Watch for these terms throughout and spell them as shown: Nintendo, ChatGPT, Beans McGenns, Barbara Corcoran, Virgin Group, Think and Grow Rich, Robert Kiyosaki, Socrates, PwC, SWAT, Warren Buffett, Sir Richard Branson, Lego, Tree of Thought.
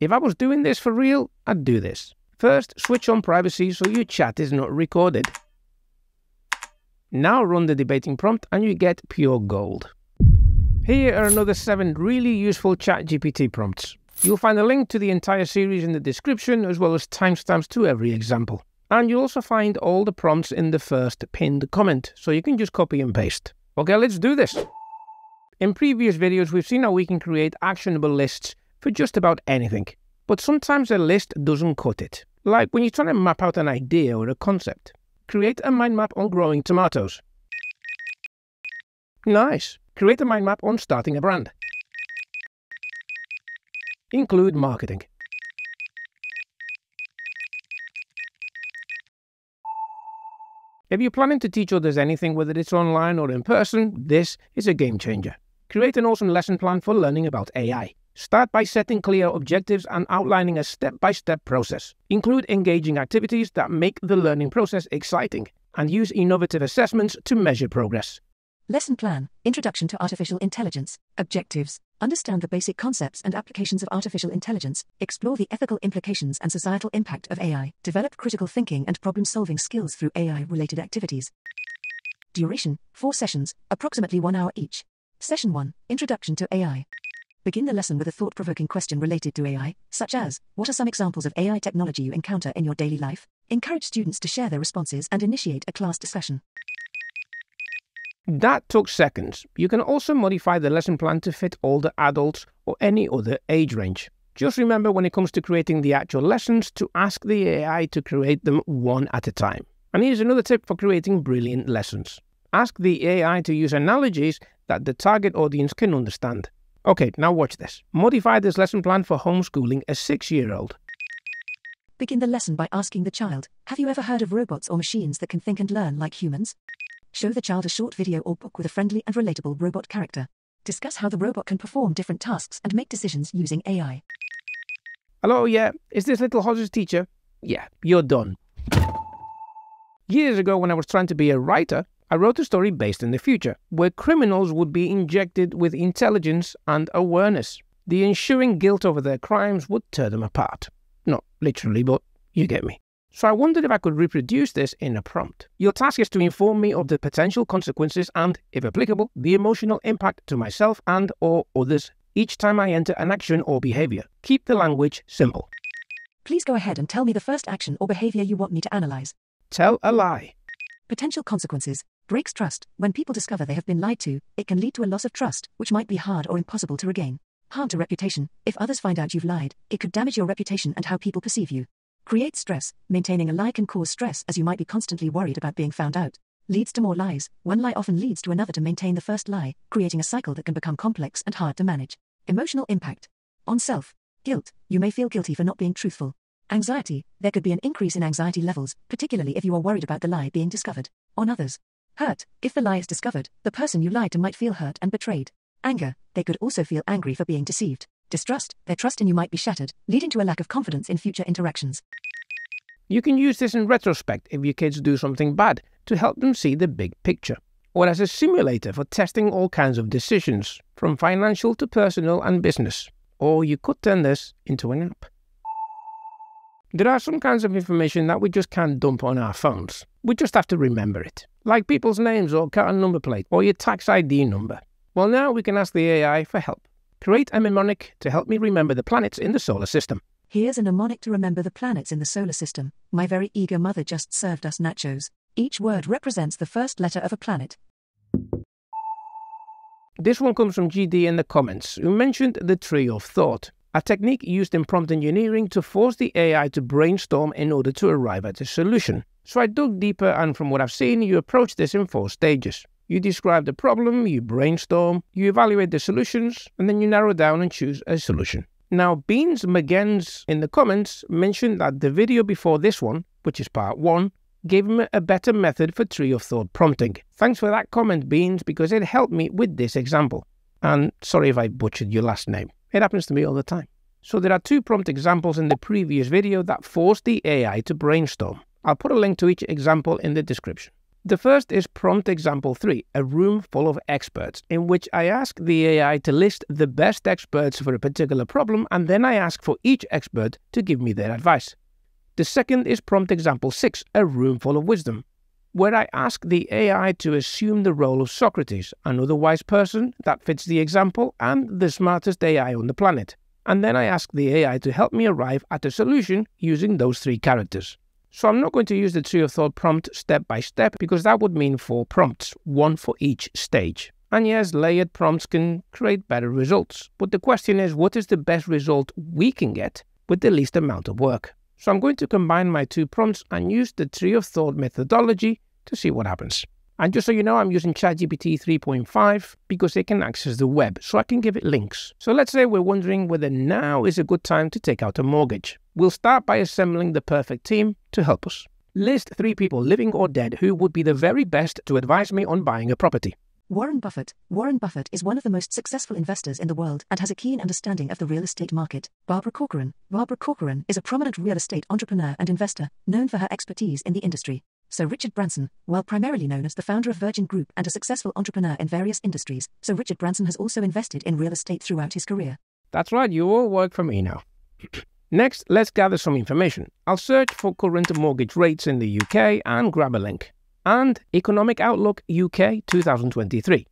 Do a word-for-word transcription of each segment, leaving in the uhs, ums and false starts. If I was doing this for real, I'd do this. First, switch on privacy so your chat is not recorded. Now run the debating prompt and you get pure gold. Here are another seven really useful ChatGPT prompts. You'll find a link to the entire series in the description, as well as timestamps to every example. And you'll also find all the prompts in the first pinned comment, so you can just copy and paste. Okay, let's do this. In previous videos, we've seen how we can create actionable lists for just about anything. But sometimes a list doesn't cut it. Like when you're trying to map out an idea or a concept. Create a mind map on growing tomatoes. Nice. Create a mind map on starting a brand. Include marketing. If you're planning to teach others anything, whether it's online or in person, this is a game changer. Create an awesome lesson plan for learning about A I. Start by setting clear objectives and outlining a step-by-step process. Include engaging activities that make the learning process exciting, and use innovative assessments to measure progress. Lesson plan, introduction to artificial intelligence, objectives, understand the basic concepts and applications of artificial intelligence, explore the ethical implications and societal impact of A I, develop critical thinking and problem-solving skills through A I-related activities. Duration, four sessions, approximately one hour each. Session one, introduction to A I. Begin the lesson with a thought-provoking question related to A I, such as, what are some examples of A I technology you encounter in your daily life? Encourage students to share their responses and initiate a class discussion. That took seconds. You can also modify the lesson plan to fit older adults or any other age range. Just remember, when it comes to creating the actual lessons, to ask the A I to create them one at a time. And here's another tip for creating brilliant lessons. Ask the A I to use analogies that the target audience can understand. Okay, now watch this. Modify this lesson plan for homeschooling a six-year-old. Begin the lesson by asking the child, have you ever heard of robots or machines that can think and learn like humans? Show the child a short video or book with a friendly and relatable robot character. Discuss how the robot can perform different tasks and make decisions using A I. Hello, yeah, is this Little Hodge's teacher? Yeah, you're done. Years ago, when I was trying to be a writer, I wrote a story based in the future, where criminals would be injected with intelligence and awareness. The ensuing guilt over their crimes would tear them apart. Not literally, but you get me. So I wondered if I could reproduce this in a prompt. Your task is to inform me of the potential consequences and, if applicable, the emotional impact to myself and or others each time I enter an action or behavior. Keep the language simple. Please go ahead and tell me the first action or behavior you want me to analyze. Tell a lie. Potential consequences. Breaks trust. When people discover they have been lied to, it can lead to a loss of trust, which might be hard or impossible to regain. Harm to reputation. If others find out you've lied, it could damage your reputation and how people perceive you. Creates stress. Maintaining a lie can cause stress, as you might be constantly worried about being found out. Leads to more lies. One lie often leads to another to maintain the first lie, creating a cycle that can become complex and hard to manage. Emotional impact. On self. Guilt. You may feel guilty for not being truthful. Anxiety. There could be an increase in anxiety levels, particularly if you are worried about the lie being discovered. On others. Hurt. If the lie is discovered, the person you lied to might feel hurt and betrayed. Anger. They could also feel angry for being deceived. Distrust, their trust in you might be shattered, leading to a lack of confidence in future interactions. You can use this in retrospect if your kids do something bad, to help them see the big picture. Or as a simulator for testing all kinds of decisions, from financial to personal and business. Or you could turn this into an app. There are some kinds of information that we just can't dump on our phones. We just have to remember it. Like people's names or car and number plate, or your tax I D number. Well, now we can ask the A I for help. Create a mnemonic to help me remember the planets in the solar system. Here's a mnemonic to remember the planets in the solar system. My very eager mother just served us nachos. Each word represents the first letter of a planet. This one comes from G D in the comments, who mentioned the Tree of Thought, a technique used in prompt engineering to force the A I to brainstorm in order to arrive at a solution. So I dug deeper, and from what I've seen, you approach this in four stages. You describe the problem, you brainstorm, you evaluate the solutions, and then you narrow down and choose a solution. Now, Beans McGenns in the comments mentioned that the video before this one, which is part one, gave him a better method for Tree of Thought prompting. Thanks for that comment, Beans, because it helped me with this example. And sorry if I butchered your last name. It happens to me all the time. So there are two prompt examples in the previous video that forced the A I to brainstorm. I'll put a link to each example in the description. The first is prompt example three, a room full of experts, in which I ask the A I to list the best experts for a particular problem, and then I ask for each expert to give me their advice. The second is prompt example six, a room full of wisdom, where I ask the A I to assume the role of Socrates, another wise person that fits the example and the smartest A I on the planet. And then I ask the A I to help me arrive at a solution using those three characters. So I'm not going to use the Tree of Thought prompt step by step because that would mean four prompts, one for each stage. And yes, layered prompts can create better results. But the question is, what is the best result we can get with the least amount of work? So I'm going to combine my two prompts and use the Tree of Thought methodology to see what happens. And just so you know, I'm using ChatGPT three point five because it can access the web, so I can give it links. So let's say we're wondering whether now is a good time to take out a mortgage. We'll start by assembling the perfect team to help us. List three people, living or dead, who would be the very best to advise me on buying a property. Warren Buffett. Warren Buffett is one of the most successful investors in the world and has a keen understanding of the real estate market. Barbara Corcoran. Barbara Corcoran is a prominent real estate entrepreneur and investor, known for her expertise in the industry. Sir Richard Branson, while primarily known as the founder of Virgin Group and a successful entrepreneur in various industries, Sir Richard Branson has also invested in real estate throughout his career. That's right, you all work for me now. Next, let's gather some information. I'll search for current mortgage rates in the U K and grab a link. And Economic Outlook U K twenty twenty-three.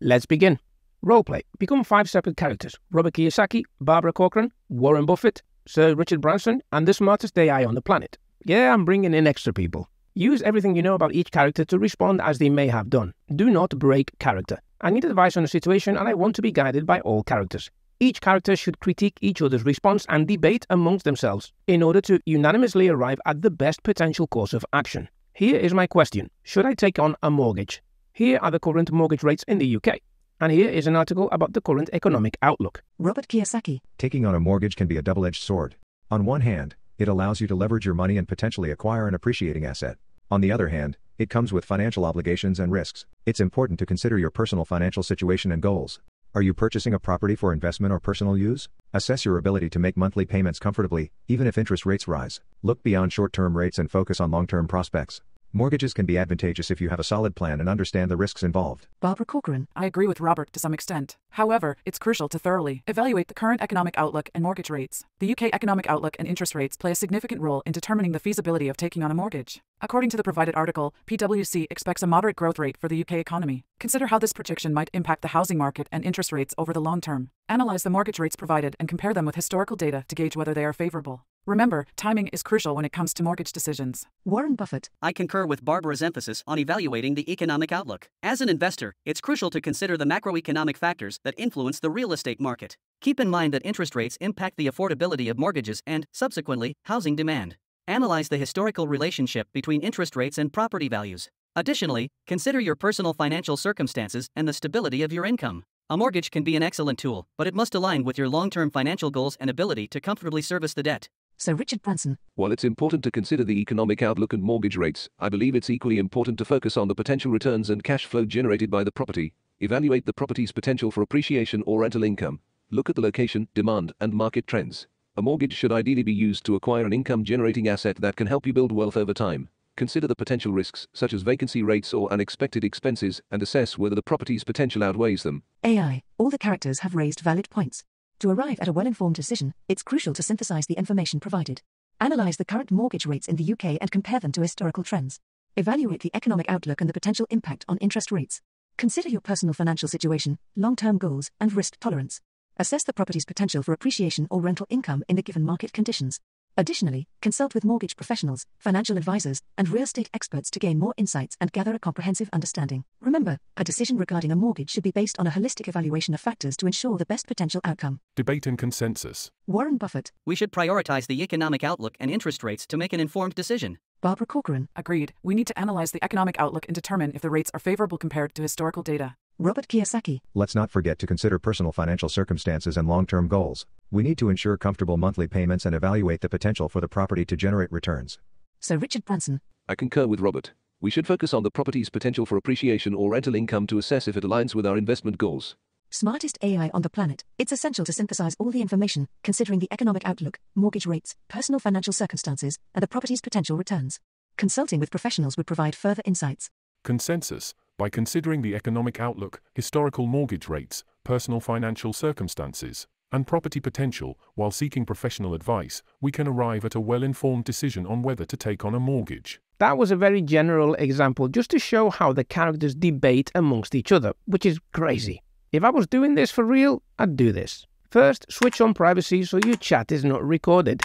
Let's begin. Roleplay. Become five separate characters. Robert Kiyosaki, Barbara Corcoran, Warren Buffett, Sir Richard Branson, and the smartest A I on the planet. Yeah, I'm bringing in extra people. Use everything you know about each character to respond as they may have done. Do not break character. I need advice on a situation and I want to be guided by all characters. Each character should critique each other's response and debate amongst themselves in order to unanimously arrive at the best potential course of action. Here is my question. Should I take on a mortgage? Here are the current mortgage rates in the U K. And here is an article about the current economic outlook. Robert Kiyosaki. Taking on a mortgage can be a double-edged sword. On one hand, it allows you to leverage your money and potentially acquire an appreciating asset. On the other hand, it comes with financial obligations and risks. It's important to consider your personal financial situation and goals. Are you purchasing a property for investment or personal use? Assess your ability to make monthly payments comfortably, even if interest rates rise. Look beyond short-term rates and focus on long-term prospects. Mortgages can be advantageous if you have a solid plan and understand the risks involved. Barbara Corcoran. I agree with Robert to some extent. However, it's crucial to thoroughly evaluate the current economic outlook and mortgage rates. The U K economic outlook and interest rates play a significant role in determining the feasibility of taking on a mortgage. According to the provided article, PwC expects a moderate growth rate for the U K economy. Consider how this prediction might impact the housing market and interest rates over the long term. Analyze the mortgage rates provided and compare them with historical data to gauge whether they are favorable. Remember, timing is crucial when it comes to mortgage decisions. Warren Buffett. I concur with Barbara's emphasis on evaluating the economic outlook. As an investor, it's crucial to consider the macroeconomic factors that influence the real estate market. Keep in mind that interest rates impact the affordability of mortgages and, subsequently, housing demand. Analyze the historical relationship between interest rates and property values. Additionally, consider your personal financial circumstances and the stability of your income. A mortgage can be an excellent tool, but it must align with your long-term financial goals and ability to comfortably service the debt. Sir Richard Branson. While it's important to consider the economic outlook and mortgage rates, I believe it's equally important to focus on the potential returns and cash flow generated by the property. Evaluate the property's potential for appreciation or rental income. Look at the location, demand, and market trends. A mortgage should ideally be used to acquire an income-generating asset that can help you build wealth over time. Consider the potential risks, such as vacancy rates or unexpected expenses, and assess whether the property's potential outweighs them. A I. All the characters have raised valid points. To arrive at a well-informed decision, it's crucial to synthesize the information provided. Analyze the current mortgage rates in the U K and compare them to historical trends. Evaluate the economic outlook and the potential impact on interest rates. Consider your personal financial situation, long-term goals, and risk tolerance. Assess the property's potential for appreciation or rental income in the given market conditions. Additionally, consult with mortgage professionals, financial advisors, and real estate experts to gain more insights and gather a comprehensive understanding. Remember, a decision regarding a mortgage should be based on a holistic evaluation of factors to ensure the best potential outcome. Debate and consensus. Warren Buffett. We should prioritize the economic outlook and interest rates to make an informed decision. Barbara Corcoran. Agreed. We need to analyze the economic outlook and determine if the rates are favorable compared to historical data. Robert Kiyosaki. Let's not forget to consider personal financial circumstances and long-term goals. We need to ensure comfortable monthly payments and evaluate the potential for the property to generate returns. Sir Richard Branson. I concur with Robert. We should focus on the property's potential for appreciation or rental income to assess if it aligns with our investment goals. Smartest A I on the planet. It's essential to synthesize all the information, considering the economic outlook, mortgage rates, personal financial circumstances, and the property's potential returns. Consulting with professionals would provide further insights. Consensus, by considering the economic outlook, historical mortgage rates, personal financial circumstances, and property potential, while seeking professional advice, we can arrive at a well-informed decision on whether to take on a mortgage. That was a very general example just to show how the characters debate amongst each other, which is crazy. If I was doing this for real, I'd do this. First, switch on privacy so your chat is not recorded.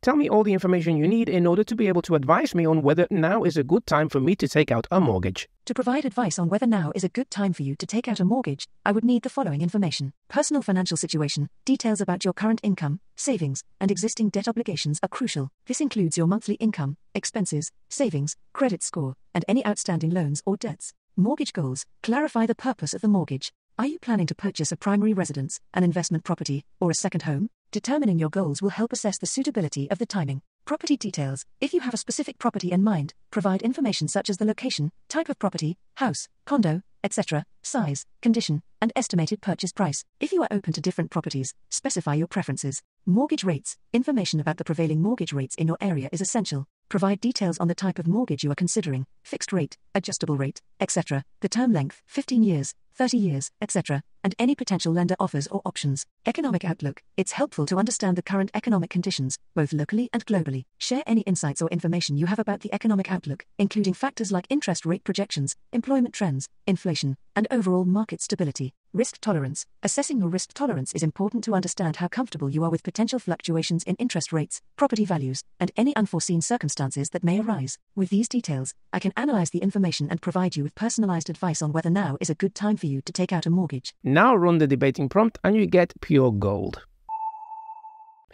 Tell me all the information you need in order to be able to advise me on whether now is a good time for me to take out a mortgage. To provide advice on whether now is a good time for you to take out a mortgage, I would need the following information. Personal financial situation, details about your current income, savings, and existing debt obligations are crucial. This includes your monthly income, expenses, savings, credit score, and any outstanding loans or debts. Mortgage goals, clarify the purpose of the mortgage. Are you planning to purchase a primary residence, an investment property, or a second home? Determining your goals will help assess the suitability of the timing. Property details. If you have a specific property in mind, provide information such as the location, type of property, house, condo, et cetera, size, condition, and estimated purchase price. If you are open to different properties, specify your preferences. Mortgage rates. Information about the prevailing mortgage rates in your area is essential. Provide details on the type of mortgage you are considering, fixed rate, adjustable rate, et cetera, the term length, fifteen years, thirty years, et cetera, and any potential lender offers or options. Economic outlook. It's helpful to understand the current economic conditions, both locally and globally. Share any insights or information you have about the economic outlook, including factors like interest rate projections, employment trends, inflation, and overall market stability. Risk tolerance. Assessing your risk tolerance is important to understand how comfortable you are with potential fluctuations in interest rates, property values, and any unforeseen circumstances that may arise. With these details, I can analyze the information and provide you with personalized advice on whether now is a good time for you to take out a mortgage. Now run the debating prompt and you get pure gold.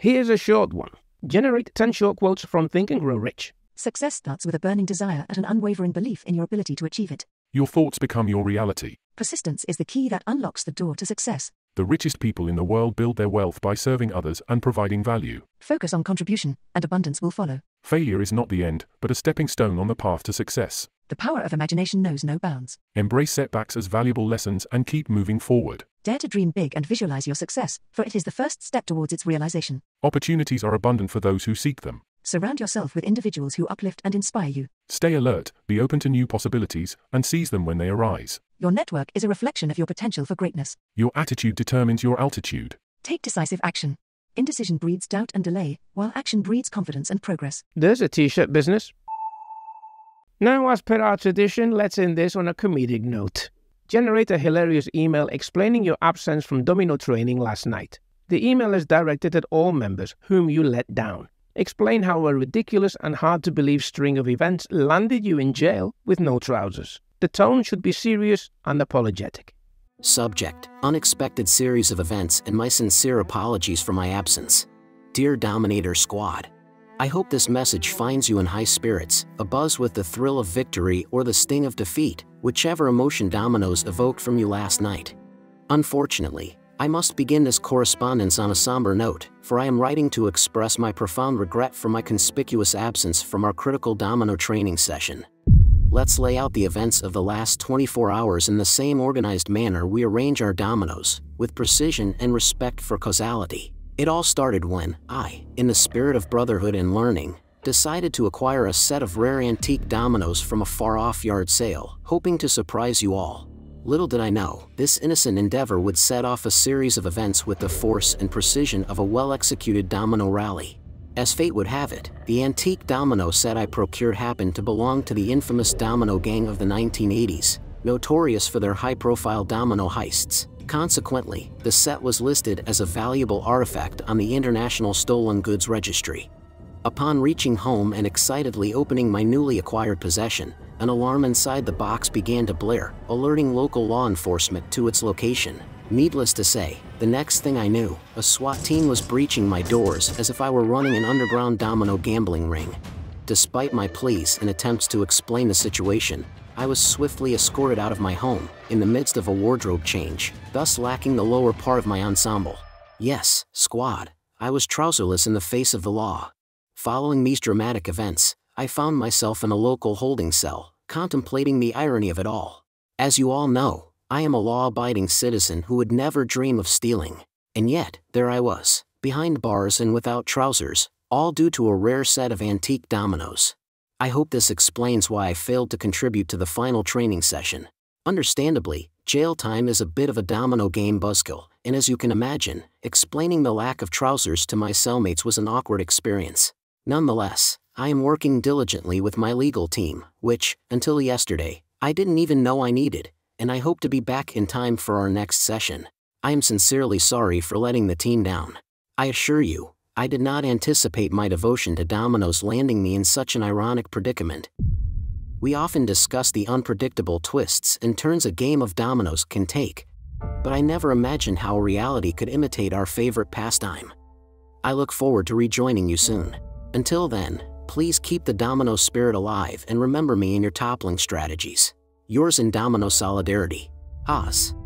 Here's a short one. Generate ten short quotes from Think and Grow Rich. Success starts with a burning desire and an unwavering belief in your ability to achieve it. Your thoughts become your reality. Persistence is the key that unlocks the door to success. The richest people in the world build their wealth by serving others and providing value. Focus on contribution, and abundance will follow. Failure is not the end, but a stepping stone on the path to success. The power of imagination knows no bounds. Embrace setbacks as valuable lessons and keep moving forward. Dare to dream big and visualize your success, for it is the first step towards its realization. Opportunities are abundant for those who seek them. Surround yourself with individuals who uplift and inspire you. Stay alert, be open to new possibilities, and seize them when they arise. Your network is a reflection of your potential for greatness. Your attitude determines your altitude. Take decisive action. Indecision breeds doubt and delay, while action breeds confidence and progress. There's a t-shirt business. Now, as per our tradition, let's end this on a comedic note. Generate a hilarious email explaining your absence from domino training last night. The email is directed at all members whom you let down. Explain how a ridiculous and hard-to-believe string of events landed you in jail with no trousers. The tone should be serious and apologetic. Subject: unexpected series of events and my sincere apologies for my absence. Dear Dominator Squad, I hope this message finds you in high spirits, abuzz with the thrill of victory or the sting of defeat, whichever emotion dominoes evoked from you last night. Unfortunately, I must begin this correspondence on a somber note, for I am writing to express my profound regret for my conspicuous absence from our critical domino training session. Let's lay out the events of the last twenty-four hours in the same organized manner we arrange our dominoes, with precision and respect for causality. It all started when I, in the spirit of brotherhood and learning, decided to acquire a set of rare antique dominoes from a far-off yard sale, hoping to surprise you all. Little did I know, this innocent endeavor would set off a series of events with the force and precision of a well-executed domino rally. As fate would have it, the antique domino set I procured happened to belong to the infamous domino gang of the nineteen eighties, notorious for their high-profile domino heists. Consequently, the set was listed as a valuable artifact on the International Stolen Goods Registry. Upon reaching home and excitedly opening my newly acquired possession, an alarm inside the box began to blare, alerting local law enforcement to its location. Needless to say, the next thing I knew, a SWAT team was breaching my doors as if I were running an underground domino gambling ring. Despite my pleas and attempts to explain the situation, I was swiftly escorted out of my home, in the midst of a wardrobe change, thus lacking the lower part of my ensemble. Yes, squad, I was trouserless in the face of the law. Following these dramatic events, I found myself in a local holding cell, contemplating the irony of it all. As you all know, I am a law-abiding citizen who would never dream of stealing. And yet, there I was, behind bars and without trousers, all due to a rare set of antique dominoes. I hope this explains why I failed to contribute to the final training session. Understandably, jail time is a bit of a domino game buzzkill, and as you can imagine, explaining the lack of trousers to my cellmates was an awkward experience. Nonetheless, I am working diligently with my legal team, which, until yesterday, I didn't even know I needed, and I hope to be back in time for our next session. I am sincerely sorry for letting the team down. I assure you, I did not anticipate my devotion to dominoes landing me in such an ironic predicament. We often discuss the unpredictable twists and turns a game of dominoes can take, but I never imagined how reality could imitate our favorite pastime. I look forward to rejoining you soon. Until then, please keep the domino spirit alive and remember me in your toppling strategies. Yours in domino solidarity, Oz.